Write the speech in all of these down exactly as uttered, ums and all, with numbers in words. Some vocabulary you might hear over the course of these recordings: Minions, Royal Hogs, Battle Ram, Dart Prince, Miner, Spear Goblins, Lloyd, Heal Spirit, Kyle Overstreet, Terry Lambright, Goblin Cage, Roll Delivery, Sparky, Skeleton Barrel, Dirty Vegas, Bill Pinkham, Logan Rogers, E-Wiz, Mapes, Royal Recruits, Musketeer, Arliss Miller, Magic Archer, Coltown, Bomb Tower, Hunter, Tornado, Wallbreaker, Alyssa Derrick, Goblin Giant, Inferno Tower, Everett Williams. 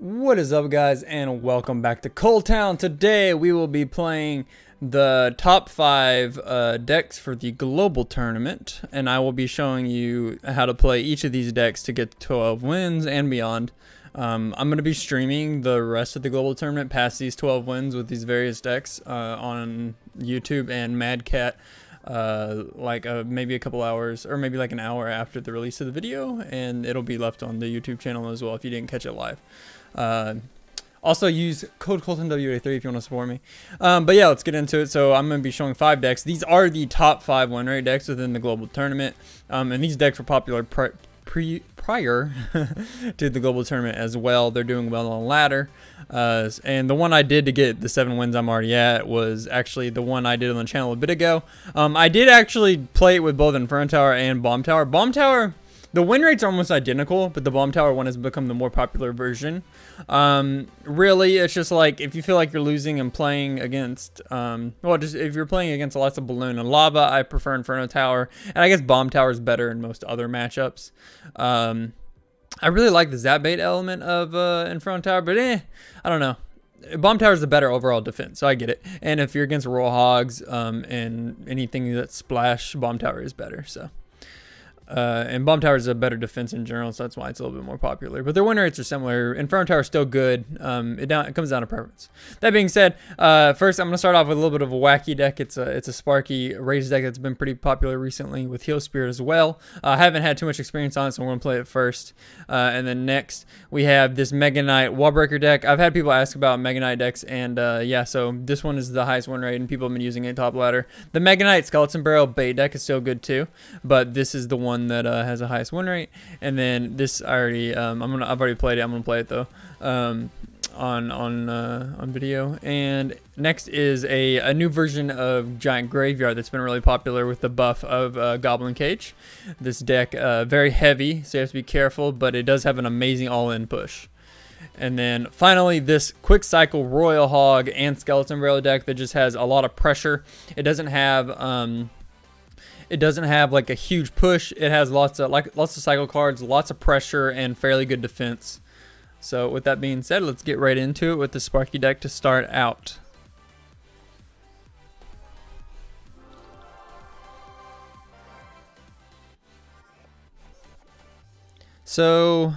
What is up, guys, and welcome back to Coltown. Today we will be playing the top five uh, decks for the global tournament, and I will be showing you how to play each of these decks to get twelve wins and beyond. Um, I'm going to be streaming the rest of the global tournament past these twelve wins with these various decks uh, on YouTube and Mad Cat. Uh, like uh, maybe a couple hours or maybe like an hour after the release of the video, and it'll be left on the YouTube channel as well if you didn't catch it live. Uh, also use code Colton W A three if you want to support me. Um, but yeah, let's get into it. So I'm going to be showing five decks. These are the top five win rate decks within the global tournament, um, and these decks were popular pri pre prior to the global tournament as well. They're doing well on ladder, uh, and the one I did to get the seven wins I'm already at was actually the one I did on the channel a bit ago. Um, I did actually play it with both Inferno Tower and Bomb Tower. Bomb Tower, the win rates are almost identical, but the Bomb Tower one has become the more popular version. Um, really, it's just like if you feel like you're losing and playing against, um, well, just if you're playing against lots of balloon and lava, I prefer Inferno Tower, and I guess Bomb Tower is better in most other matchups. Um, I really like the zap bait element of uh, Inferno Tower, but eh, I don't know. Bomb Tower is the better overall defense, so I get it. And if you're against Royal Hogs um, and anything that splash, Bomb Tower is better, so. Uh, and Bomb Tower is a better defense in general, so that's why it's a little bit more popular. But their win rates are similar. Inferno Tower is still good. Um, it, down, it comes down to preference. That being said, uh, first I'm going to start off with a little bit of a wacky deck. It's a, it's a Sparky Rage deck that's been pretty popular recently with Heal Spirit as well. Uh, I haven't had too much experience on it, so we're going to play it first. Uh, and then next, we have this Mega Knight Wallbreaker deck. I've had people ask about Mega Knight decks, and uh, yeah, so this one is the highest win rate, and people have been using it top ladder. The Mega Knight Skeleton Barrel bait deck is still good too, but this is the one that uh, has the highest win rate. And then this I already um, I'm gonna I've already played it. I'm gonna play it though um, on on uh, on video. And next is a, a new version of Giant Graveyard that's been really popular with the buff of uh, Goblin Cage. This deck uh, very heavy, so you have to be careful, but it does have an amazing all-in push. And then finally, this quick cycle Royal Hog and Skeleton Barrel deck that just has a lot of pressure. It doesn't have um, It doesn't have like a huge push. It has lots of like lots of cycle cards, lots of pressure, and fairly good defense. So with that being said, let's get right into it with the Sparky deck to start out. So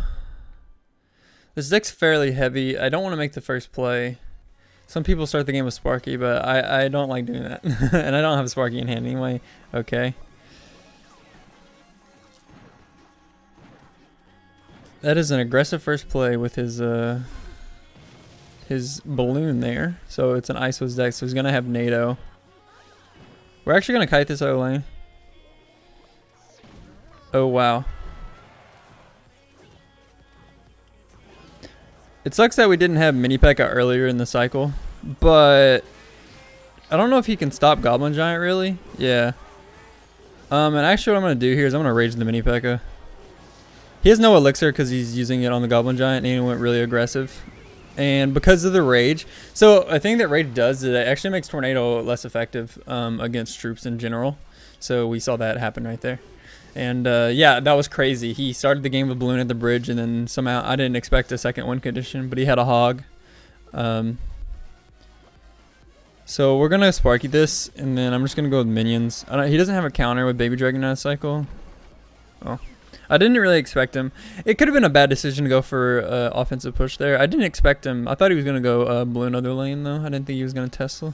this deck's fairly heavy. I don't want to make the first play. Some people start the game with Sparky, but I, I don't like doing that. And I don't have Sparky in hand anyway. Okay. That is an aggressive first play with his uh his balloon there. So it's an I S O's deck, so he's gonna have NATO. We're actually gonna kite this O lane. Oh wow. It sucks that we didn't have Mini P E K K A earlier in the cycle, but I don't know if he can stop Goblin Giant, really. Yeah. Um, and actually what I'm going to do here is I'm going to Rage the Mini P E K K A. He has no Elixir because he's using it on the Goblin Giant, and he went really aggressive. And because of the Rage, so a thing that Rage does is it actually makes Tornado less effective um, against troops in general. So we saw that happen right there. And uh, yeah, that was crazy. He started the game with balloon at the bridge, and then somehow I didn't expect a second win condition, but he had a hog. Um, so we're gonna Sparky this, and then I'm just gonna go with minions. I don't, he doesn't have a counter with Baby Dragon out of cycle. Oh, I didn't really expect him. It could have been a bad decision to go for uh, offensive push there. I didn't expect him. I thought he was gonna go uh, balloon other lane though. I didn't think he was gonna Tesla.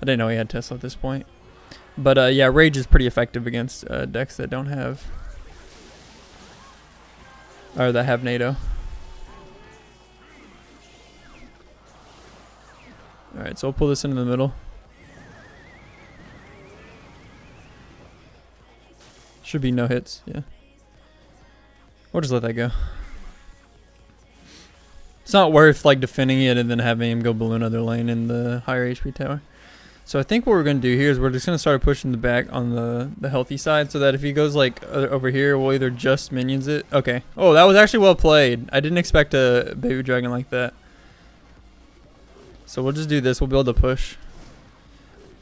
I didn't know he had Tesla at this point. But uh, yeah, Rage is pretty effective against uh, decks that don't have, or that have NATO. Alright, so we'll pull this into the middle. Should be no hits, yeah. We'll just let that go. It's not worth like defending it and then having him go balloon other lane in the higher H P tower. So I think what we're going to do here is we're just going to start pushing the back on the, the healthy side, so that if he goes like uh, over here, we'll either just minions it. Okay. Oh, that was actually well played. I didn't expect a Baby Dragon like that. So we'll just do this. We'll build a push.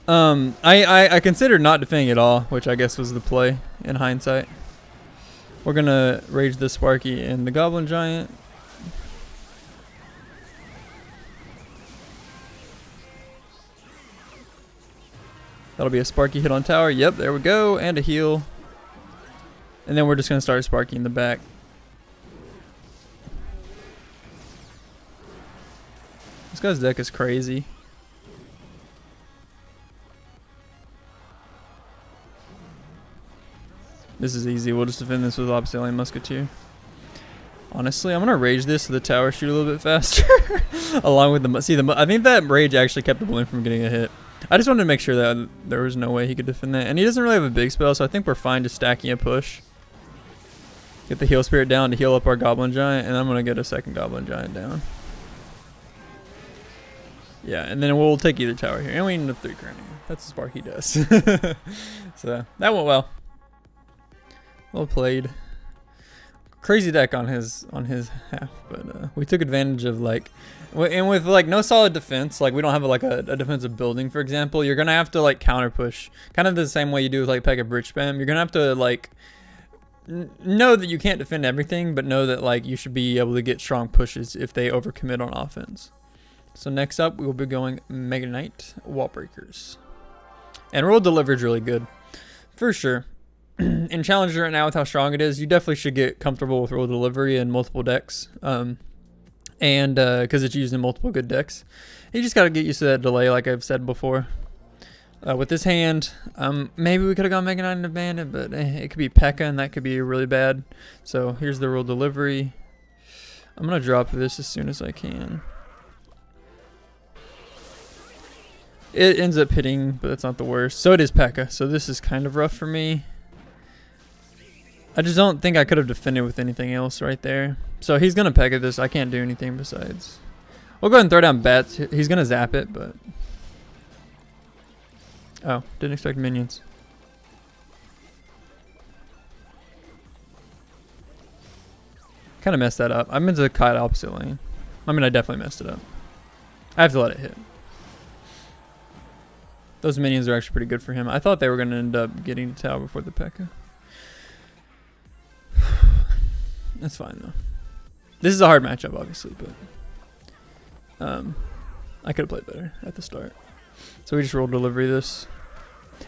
Um, I, I, I considered not defending at all, which I guess was the play in hindsight. We're going to Rage the Sparky and the Goblin Giant. That'll be a Sparky hit on tower. Yep, there we go. And a heal. And then we're just going to start Sparky in the back. This guy's deck is crazy. This is easy. We'll just defend this with Obsidian Musketeer. Honestly, I'm going to rage this so the tower shoot a little bit faster. Along with the... See, the, I think that rage actually kept the balloon from getting a hit. I just wanted to make sure that there was no way he could defend that. And he doesn't really have a big spell, so I think we're fine just stacking a push. Get the Heal Spirit down to heal up our Goblin Giant, and I'm going to get a second Goblin Giant down. Yeah, and then we'll take either tower here. And we need a three crown. That's the Sparky does. So, that went well. Well played. Crazy deck on his on his half, but uh, we took advantage of, like, and with like no solid defense, like we don't have like a, a defensive building, for example. You're gonna have to like counter push, kind of the same way you do with like Pekka Bridge Spam. You're gonna have to like n know that you can't defend everything, but know that like you should be able to get strong pushes if they overcommit on offense. So next up, we will be going Mega Knight, Wallbreakers, and Roll Delivery is really good, for sure. In Challenger right now, with how strong it is, you definitely should get comfortable with Roll Delivery in multiple decks. Um, and because uh, it's used in multiple good decks. You just got to get used to that delay, like I've said before. Uh, with this hand, um, maybe we could have gone Mega Knight and Bandit, but eh, it could be P E K K A, and that could be really bad. So here's the Roll Delivery. I'm going to drop this as soon as I can. It ends up hitting, but that's not the worst. So it is P E K K A, so this is kind of rough for me. I just don't think I could have defended with anything else right there. So he's going to P E K K A this. I can't do anything besides. We'll go ahead and throw down Bats. He's going to zap it, but... Oh, didn't expect minions. Kind of messed that up. I meant to kite opposite lane. I mean, I definitely messed it up. I have to let it hit. Those minions are actually pretty good for him. I thought they were going to end up getting the tower before the P E K K A. That's fine though. This is a hard matchup, obviously, but um, I could have played better at the start. So we just rolled delivery this.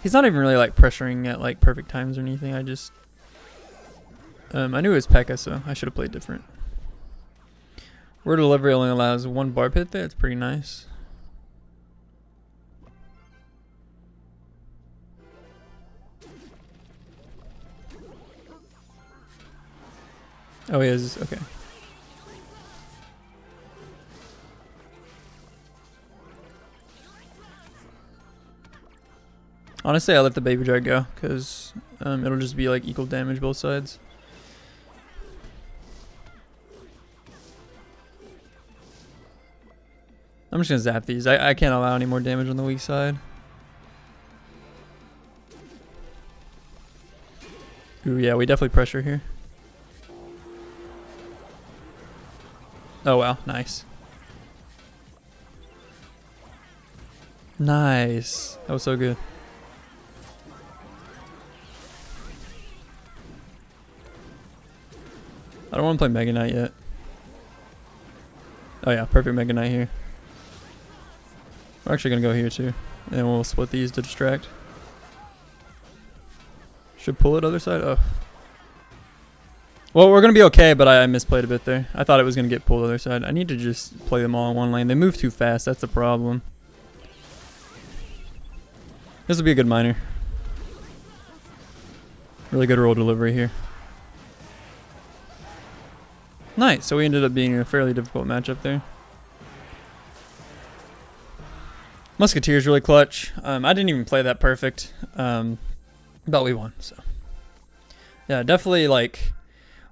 He's not even really like pressuring at like perfect times or anything. I just um, I knew it was P E K K A, so I should have played different. Roll delivery only allows one barb hit there. It's pretty nice. Oh, he is. Okay. Honestly, I let the Baby Dragon go because um, it'll just be like equal damage both sides. I'm just going to zap these. I, I can't allow any more damage on the weak side. Ooh, yeah, we definitely pressure here. Oh wow, nice. Nice. That was so good. I don't want to play Mega Knight yet. Oh yeah, perfect Mega Knight here. We're actually going to go here too. And we'll split these to distract. Should pull it other side. Oh. Well, we're going to be okay, but I, I misplayed a bit there. I thought it was going to get pulled to the other side. I need to just play them all in one lane. They move too fast. That's the problem. This will be a good miner. Really good roll delivery here. Nice. So we ended up being in a fairly difficult matchup there. Musketeer's really clutch. Um, I didn't even play that perfect, um, but we won. So, yeah, definitely like...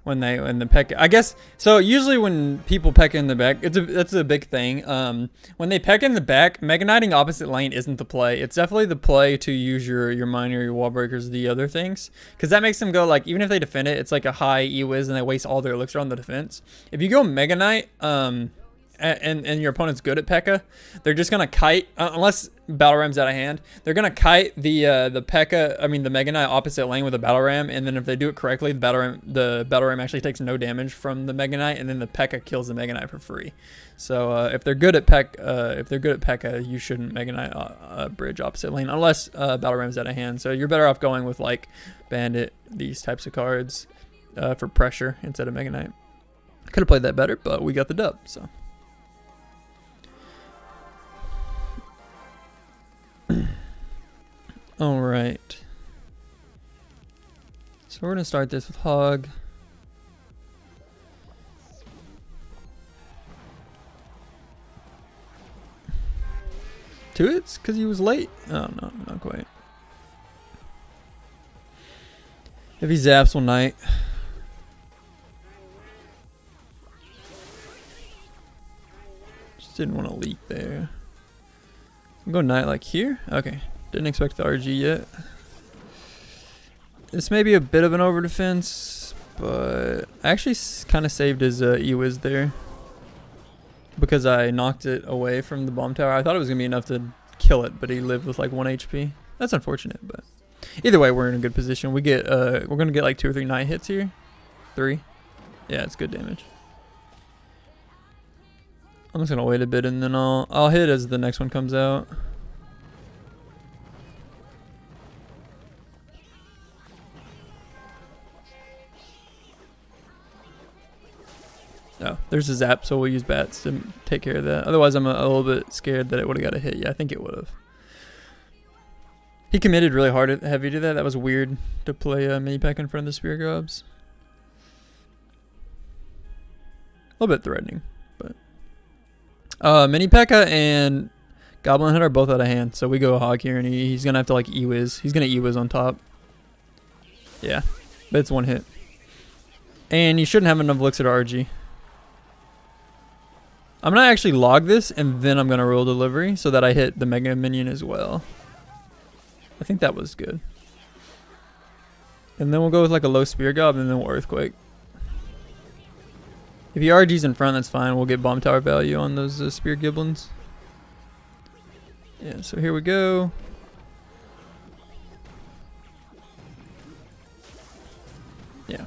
When they when the P E K K A, I guess so. Usually when people P E K K A in the back, it's a that's a big thing. Um, when they P E K K A in the back, Mega Knighting opposite lane isn't the play. It's definitely the play to use your your miner, your wall breakers, the other things, because that makes them go like even if they defend it, it's like a high E-Wiz and they waste all their elixir on the defense. If you go Mega Knight, um, and, and your opponent's good at P E K K A, they're just gonna kite, uh, unless Battle Ram's out of hand, they're gonna kite the uh, the P E K K A, I mean the Mega Knight opposite lane with a Battle Ram, and then if they do it correctly, the Battle Ram, the Battle Ram actually takes no damage from the Mega Knight, and then the P E K K A kills the Mega Knight for free. So uh, if they're good at P E K K A, uh, if they're good at P E K K A, you shouldn't Mega Knight uh, uh, bridge opposite lane unless uh, Battle Ram's out of hand. So you're better off going with like Bandit, these types of cards uh, for pressure instead of Mega Knight. Could have played that better, but we got the dub. So all right, so we're gonna start this with Hog. Two hits because he was late. Oh no, not quite. If he zaps, we'll Knight. Didn't want to leak there. I'm going Knight like here. Okay. Didn't expect the R G yet. This may be a bit of an over defense, but I actually kind of saved his uh, E-Wiz there because I knocked it away from the bomb tower. I thought it was gonna be enough to kill it, but he lived with like one H P. That's unfortunate, but either way, we're in a good position. We get uh, we're gonna get like two or three Knight hits here. Three. Yeah, it's good damage. I'm just gonna wait a bit and then I'll I'll hit as the next one comes out. Oh, there's a zap, so we'll use Bats to take care of that. Otherwise, I'm a, a little bit scared that it would have got a hit. Yeah, I think it would have. He committed really hard at heavy to that. That was weird to play uh, Mini P E K K A in front of the Spear Goblins. A little bit threatening. Uh, Mini P E K K A and Goblin Hunter are both out of hand, so we go Hog here, and he, he's gonna have to like E-Wiz. He's gonna E-Wiz on top. Yeah, but it's one hit, and he shouldn't have enough elixir to R G. I'm gonna actually log this, and then I'm gonna roll delivery so that I hit the Mega Minion as well. I think that was good, and then we'll go with like a low Spear Goblin, and then we'll Earthquake. If he R Gs in front, that's fine. We'll get bomb tower value on those uh, Spear Goblins. Yeah, so here we go. Yeah.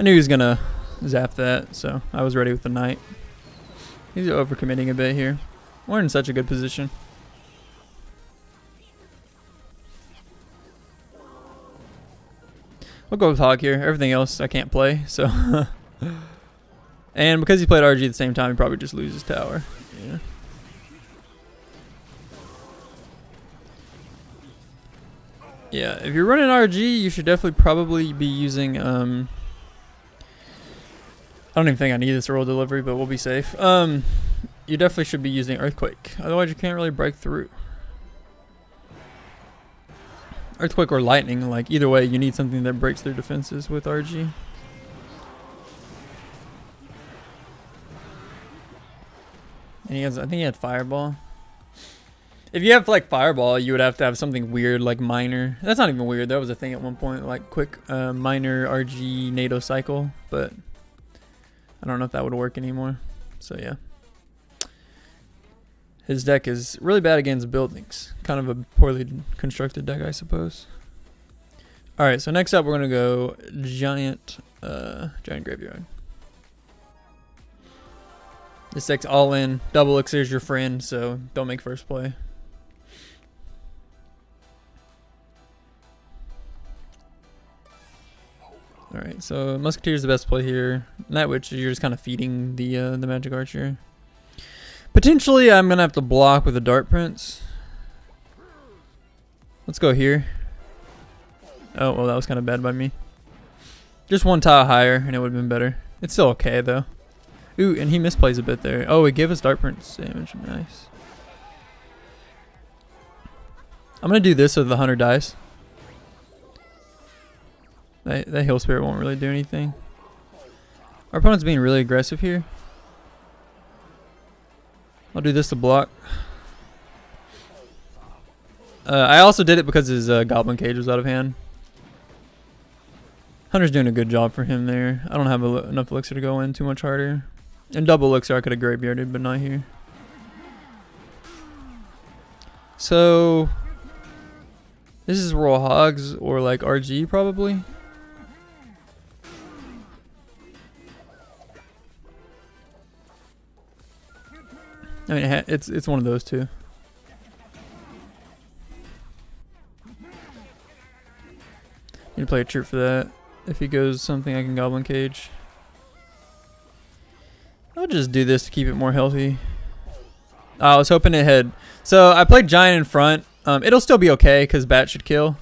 I knew he was going to zap that, so I was ready with the Knight. He's overcommitting a bit here. We're in such a good position. We'll go with Hog here. Everything else I can't play, so... And because he played R G at the same time, he probably just loses tower. Yeah. Yeah, if you're running R G, you should definitely probably be using... Um, I don't even think I need this roll delivery, but we'll be safe. Um, you definitely should be using Earthquake. Otherwise, you can't really break through. Earthquake or Lightning, like either way, you need something that breaks through defenses with R G. And he has, I think he had Fireball. If you have like Fireball, you would have to have something weird like Miner. That's not even weird. That was a thing at one point, like quick uh, Miner R G NATO cycle. But I don't know if that would work anymore. So yeah, his deck is really bad against buildings. Kind of a poorly constructed deck, I suppose. All right, so next up we're gonna go giant, uh, giant graveyard. This deck's all in. Double Elixir's your friend, so don't make first play. Alright, so Musketeer's the best play here. Night Witch, you're just kind of feeding the uh, the Magic Archer. Potentially, I'm going to have to block with a Dart Prince. Let's go here. Oh, well, that was kind of bad by me. Just one tile higher, and it would have been better. It's still okay, though. Ooh, and he misplays a bit there. Oh, it gave us Dart Prince damage. Nice. I'm going to do this so the Hunter dies. That, that Heal Spirit won't really do anything. Our opponent's being really aggressive here. I'll do this to block. Uh, I also did it because his uh, Goblin Cage was out of hand. Hunter's doing a good job for him there. I don't have a, enough elixir to go in too much harder. And double elixir I could have graveyarded, but not here. So this is Royal Hogs or like R G probably. I mean, it it's it's one of those two. Need to play a troop for that. If he goes something, I can Goblin Cage. I'll just do this to keep it more healthy. Oh, I was hoping it had. So I played Giant in front. Um, it'll still be okay because Bat should kill.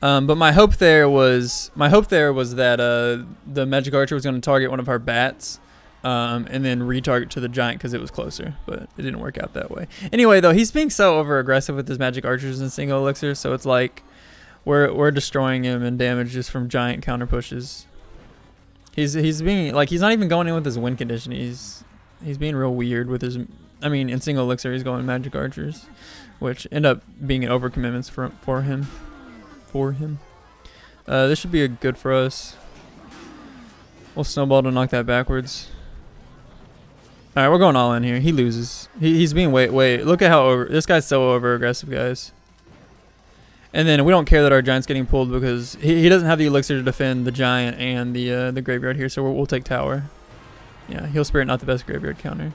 Um, but my hope there was my hope there was that uh, the Magic Archer was going to target one of our Bats. Um, and then retarget to the Giant because it was closer, but it didn't work out that way. Anyway, though, he's being so over aggressive with his Magic Archers and single elixir, so it's like we're we're destroying him and damage just from Giant counter pushes. He's he's being like he's not even going in with his win condition. He's he's being real weird with his. I mean, in single elixir, he's going Magic Archers, which end up being an overcommitment for for him, for him. Uh, this should be a good for us. We'll snowball to knock that backwards. All right, we're going all in here. He loses. He, he's being way, way. Look at how over. This guy's so over aggressive, guys. And then we don't care that our Giant's getting pulled because he, he doesn't have the elixir to defend the Giant and the uh, the graveyard here. So we're, we'll take tower. Yeah, Heal Spirit, not the best graveyard counter.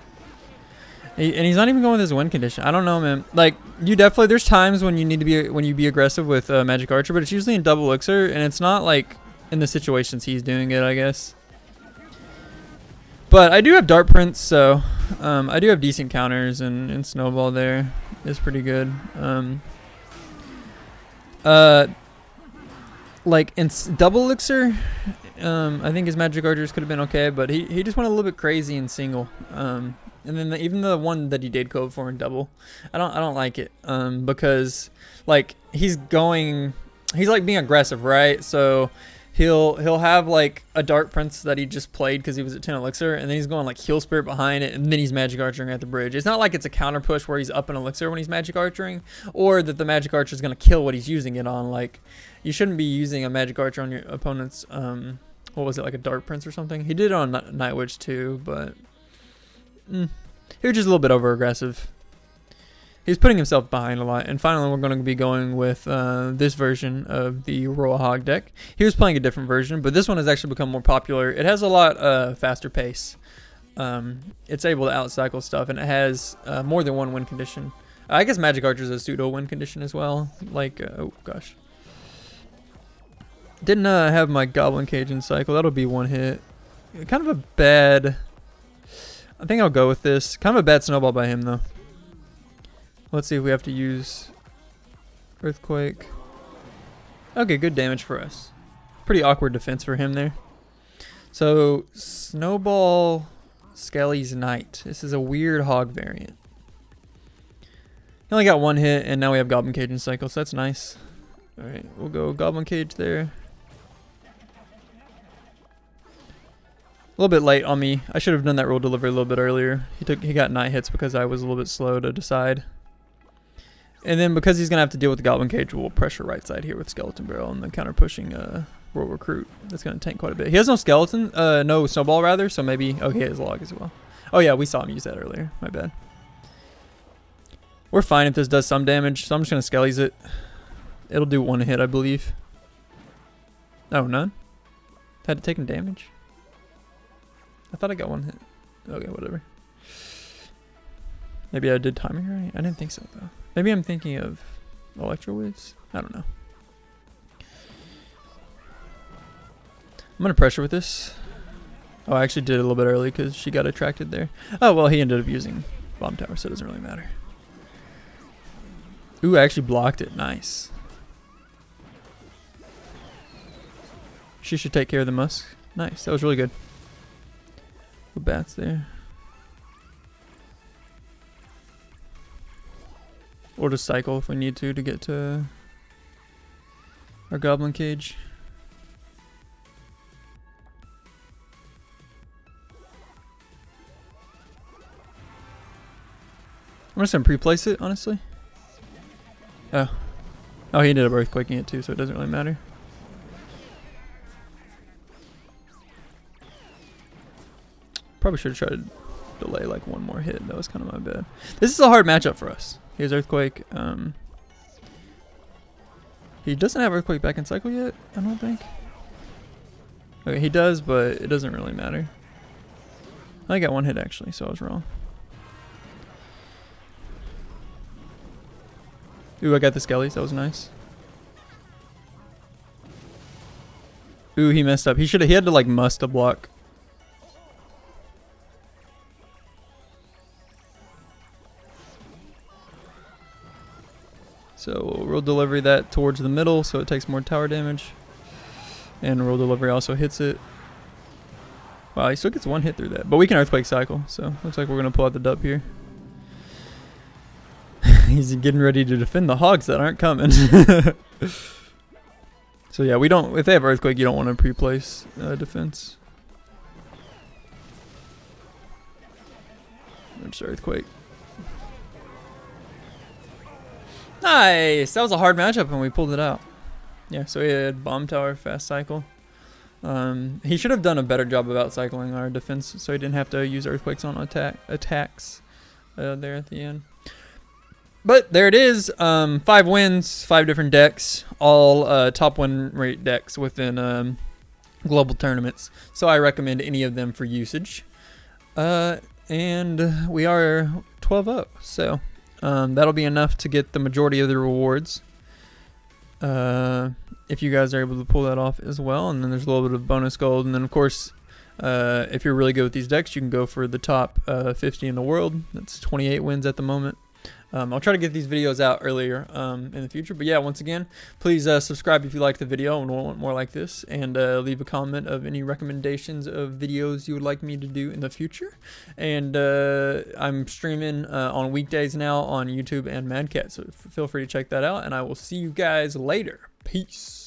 He, and he's not even going with his win condition. I don't know, man. Like you definitely, there's times when you need to be when you be aggressive with uh, Magic Archer, but it's usually in double elixir, and it's not like in the situations he's doing it, I guess. But I do have Dart Prince, so um, I do have decent counters, and, and Snowball there is pretty good. Um, uh, like, in double elixir, um, I think his Magic Archers could have been okay, but he, he just went a little bit crazy in single. Um, and then the, even the one that he did code for in double, I don't I don't like it um, because, like, he's going, he's, like, being aggressive, right? So He'll he'll have like a Dart Prince that he just played because he was at ten elixir, and then he's going like Heal Spirit behind it, and then he's Magic Archering at the bridge. It's not like it's a counter push where he's up an elixir when he's Magic Archering, or that the Magic Archer is going to kill what he's using it on. Like, you shouldn't be using a Magic Archer on your opponent's um what was it, like a Dart Prince or something? He did it on Night Witch too, but mm, he was just a little bit over aggressive. He's putting himself behind a lot. And finally, we're going to be going with uh, this version of the Royal Hog deck. He was playing a different version, but this one has actually become more popular. It has a lot uh, faster pace. Um, it's able to outcycle stuff, and it has uh, more than one win condition. I guess Magic Archer is a pseudo win condition as well. Like, uh, oh gosh. Didn't uh, have my Goblin Cage in cycle. That'll be one hit. Kind of a bad. I think I'll go with this. Kind of a bad snowball by him, though. Let's see if we have to use Earthquake. Okay, good damage for us. Pretty awkward defense for him there. So, Snowball Skelly's Knight. This is a weird hog variant. He only got one hit, and now we have Goblin Cage in cycle, so that's nice. Alright, we'll go Goblin Cage there. A little bit late on me. I should have done that roll delivery a little bit earlier. He took, he got nine hits because I was a little bit slow to decide. And then because he's going to have to deal with the Goblin Cage, we'll pressure right side here with Skeleton Barrel and the counter-pushing uh, Royal Recruit. That's going to tank quite a bit. He has no Skeleton, uh, no Snowball rather, so maybe... Oh, he has Log as well. Oh yeah, we saw him use that earlier. My bad. We're fine if this does some damage, so I'm just going to Skelly's it. It'll do one hit, I believe. Oh, none? Had it taken damage? I thought I got one hit. Okay, whatever. Maybe I did timing right? I didn't think so, though. Maybe I'm thinking of Electro-Wiz? I don't know. I'm going to pressure with this. Oh, I actually did it a little bit early because she got attracted there. Oh, well, he ended up using Bomb Tower, so it doesn't really matter. Ooh, I actually blocked it. Nice. She should take care of the Musk. Nice. That was really good. The Bats there. Or just cycle if we need to to get to our Goblin Cage. I'm just gonna pre-place it, honestly. Oh. Oh, he ended up Earthquaking it too, so it doesn't really matter. Probably should have tried to delay like one more hit. That was kind of my bad. This is a hard matchup for us. He has Earthquake. Um, he doesn't have Earthquake back in cycle yet, I don't think. Okay, he does, but it doesn't really matter. I got one hit actually, so I was wrong. Ooh, I got the skellies. That was nice. Ooh, he messed up. He should have. He had to like must a block. So we'll roll delivery that towards the middle, so it takes more tower damage. And roll delivery also hits it. Wow, he still gets one hit through that, but we can Earthquake cycle. So looks like we're gonna pull out the dub here. He's getting ready to defend the hogs that aren't coming. So yeah, we don't. If they have Earthquake, you don't want to pre-place uh, defense. Just Earthquake. Nice. That was a hard matchup, and we pulled it out. Yeah. So he had Bomb Tower, fast cycle. Um, he should have done a better job of out cycling our defense, so he didn't have to use Earthquakes on attack attacks uh, there at the end. But there it is, um, five wins, five different decks, all uh, top win rate decks within um, global tournaments. So I recommend any of them for usage. Uh, and we are twelve oh, so um, that'll be enough to get the majority of the rewards. Uh, if you guys are able to pull that off as well, and then there's a little bit of bonus gold. And then of course, uh, if you're really good with these decks, you can go for the top uh, fifty in the world. That's twenty-eight wins at the moment. Um, I'll try to get these videos out earlier um, in the future. But yeah, once again, please uh, subscribe if you like the video and want more like this. And uh, leave a comment of any recommendations of videos you would like me to do in the future. And uh, I'm streaming uh, on weekdays now on YouTube and Mad Cat. So feel free to check that out. And I will see you guys later. Peace.